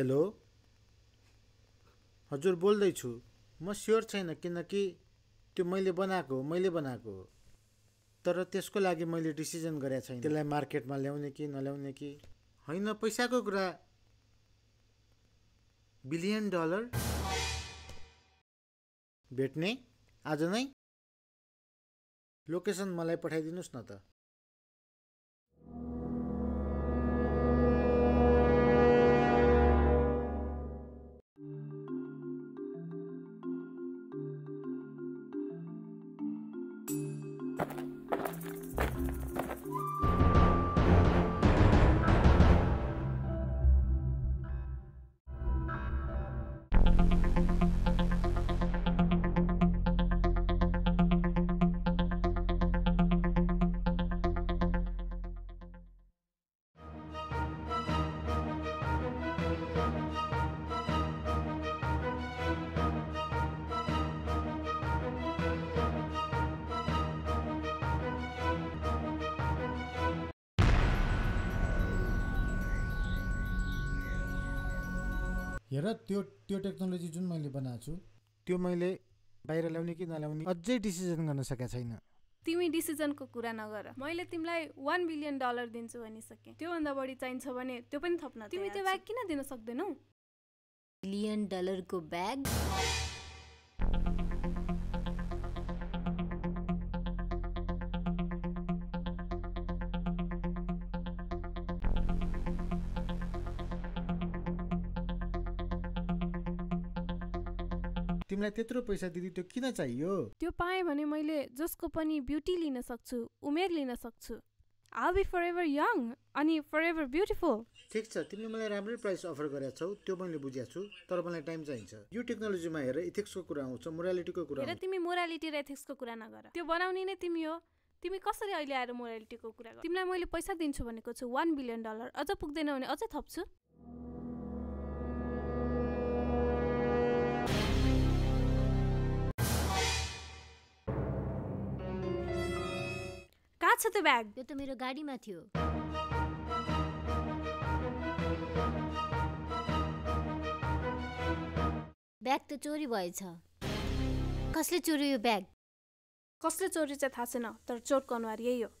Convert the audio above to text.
hello हजुर बोल्दै छु म स्योर छैन किनकि त्यो मैले बनाएको तर त्यसको लागि मैले डिसिजन गरे छैन त्यसलाई मार्केटमा ल्याउने कि नल्याउने कि हैन पैसाको कुरा बिलियन डलर भेट्ने आज नै लोकेसन मलाई पठाइदिनुस् न त हेर त्यो टेक्नोलोजी जुन मैले बनाएको छु त्यो मैले बाहिर ल्याउने कि नल्याउने अझै डिसिजन गर्न सकेको छैन तिमी डिसिजनको कुरा नगर मैले तिमीलाई 1 बिलियन डलर दिन्छु भनिसके त्यो भन्दा बढी चाहिन्छ भने त्यो पनि थप्न तिमी त्यो ब्याग किन दिन सक्दैनौ बिलियन डलरको ब्याग तिमीलाई त्यत्रो पैसा दिदी त्यो किन चाहियो त्यो पाए भने मैले जसको पनि ब्युटी लिन सक्छु उमेर लिन सक्छु आई बी फरएभर यङ अनि फरएभर ब्युटीफुल ठीक छ तिमीले मलाई राम्रो प्राइस अफर गरेका छौ त्यो मैले बुझेछु तर मलाई टाइम चाहिन्छ यो टेक्नोलोजीमा हेर एथिक्सको कुरा आउँछ मोरालिटीको कुरा हेर तिमी मोरालिटी र एथिक्सको कुरा नगर त्यो बनाउने नै तिमी हो तिमी कसरी अहिले आएर मोरालिटीको कुरा गर्छौ तिमीलाई मैले पैसा दिन्छु भनेको छु 1 बिलियन डलर अझ पुग्दैन भने अझै थप्छु छ त्यो ब्याग त्यो त मेरो गाडीमा थियो ब्याग त चोरी भएछ कसले चोरी यो ब्याग कसले चोरी चाहिँ थाहा छैन तर चोरको अनुहार यही हो